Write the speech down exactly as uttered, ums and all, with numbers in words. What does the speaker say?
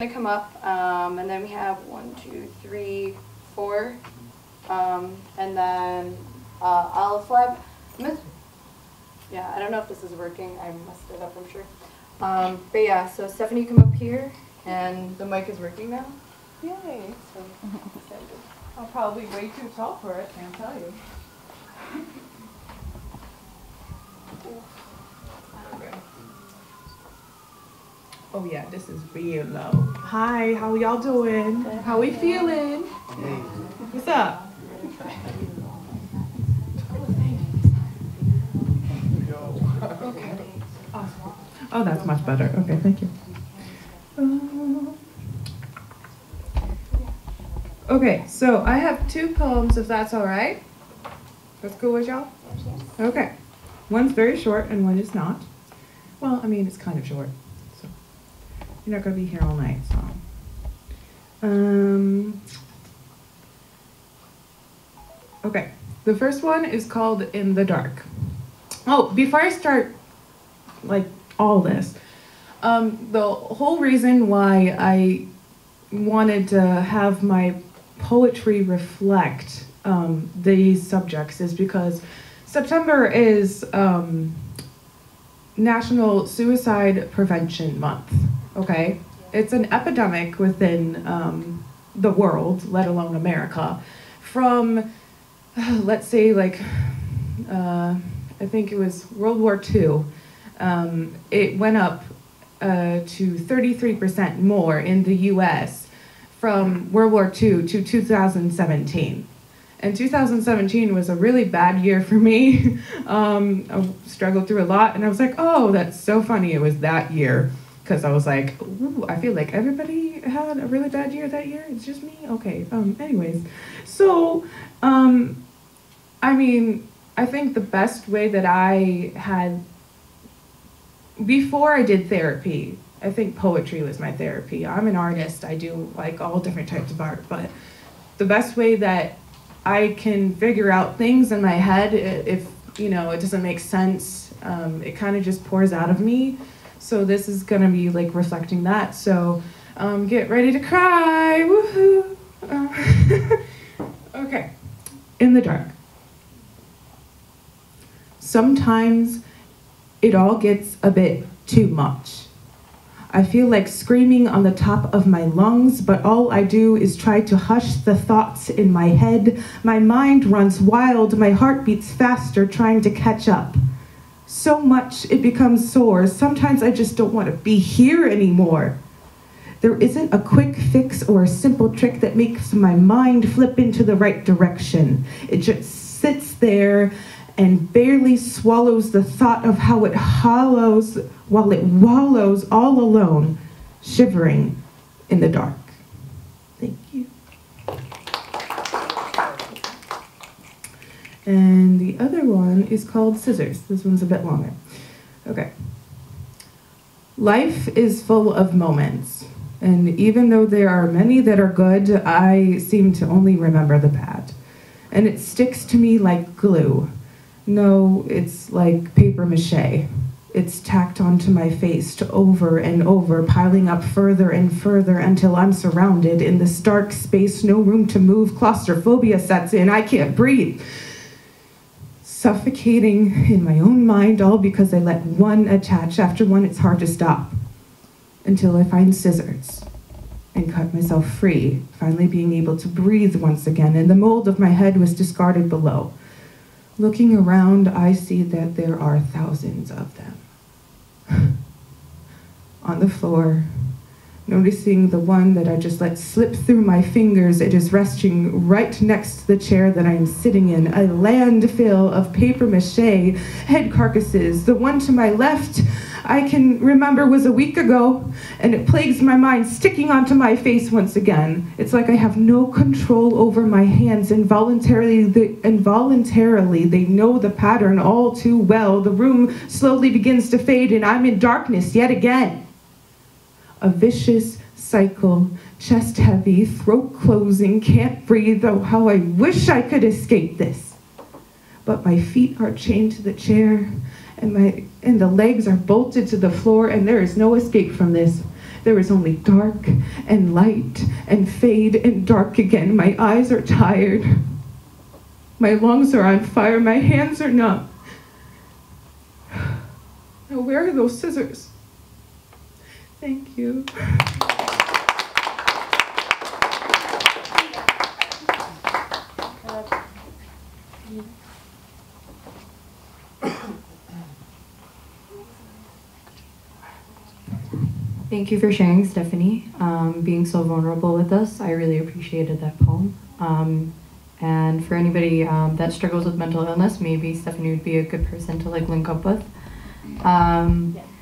Gonna come up, um, and then we have one, two, three, four, um, and then uh, olive flap. Yeah, I don't know if this is working. I messed it up, I'm sure. Um, but yeah, so Stefanie, come up here, and the mic is working now. Yay! So I'm probably way too tall for it. I can't tell you. Oh yeah, this is real low. Hi, how y'all doing? How we feeling? What's up? Okay. Awesome. Oh, that's much better. Okay, thank you. Uh, okay, so I have two poems, if that's all right. That's cool with y'all? Okay. One's very short and one is not. Well, I mean, it's kind of short. You're not going to be here all night, so. Um, okay, the first one is called In the Dark. Oh, before I start, like, all this, um, the whole reason why I wanted to have my poetry reflect um, these subjects is because September is um, National Suicide Prevention Month. Okay, it's an epidemic within um, the world, let alone America. From, uh, let's say, like, uh, I think it was World War Two, um, it went up uh, to thirty-three percent more in the U S from World War Two to two thousand seventeen. And two thousand seventeen was a really bad year for me. um, I struggled through a lot, and I was like, oh, that's so funny, it was that year. Because I was like, ooh, I feel like everybody had a really bad year that year. It's just me. Okay. Um. Anyways, so, um, I mean, I think the best way that I had before I did therapy, I think poetry was my therapy. I'm an artist. I do like all different types of art, but the best way that I can figure out things in my head, if you know, it doesn't make sense, um, it kind of just pours out of me. So this is gonna be like reflecting that. So um, get ready to cry, woohoo. Uh, okay, in the dark. Sometimes it all gets a bit too much. I feel like screaming on the top of my lungs, but all I do is try to hush the thoughts in my head. My mind runs wild, my heart beats faster trying to catch up. So much it becomes sore. Sometimes I just don't want to be here anymore. There isn't a quick fix or a simple trick that makes my mind flip into the right direction. It just sits there and barely swallows the thought of how it hollows while it wallows all alone, shivering in the dark. Thank you. And the other one is called Scissors. This one's a bit longer. Okay. Life is full of moments, and even though there are many that are good, I seem to only remember the bad. And it sticks to me like glue. No, it's like paper mache. It's tacked onto my face over and over, piling up further and further until I'm surrounded in this dark space, no room to move, claustrophobia sets in, I can't breathe. Suffocating in my own mind, all because I let one attach after one. It's hard to stop until I find scissors and cut myself free, finally being able to breathe once again, and the mold of my head was discarded below. Looking around, I see that there are thousands of them. On the floor, noticing the one that I just let slip through my fingers, it is resting right next to the chair that I am sitting in, a landfill of paper mache head carcasses. The one to my left, I can remember was a week ago, and it plagues my mind, sticking onto my face once again. It's like I have no control over my hands. Involuntarily, they, involuntarily, they know the pattern all too well. The room slowly begins to fade, and I'm in darkness yet again. A vicious cycle, chest heavy, throat closing, can't breathe. Oh, how I wish I could escape this. But my feet are chained to the chair, and, my, and the legs are bolted to the floor, and there is no escape from this. There is only dark and light and fade and dark again. My eyes are tired. My lungs are on fire. My hands are numb. Now where are those scissors? Thank you. Thank you for sharing, Stefanie, um, being so vulnerable with us. I really appreciated that poem. Um, and for anybody um, that struggles with mental illness, maybe Stefanie would be a good person to like link up with. Um, yeah.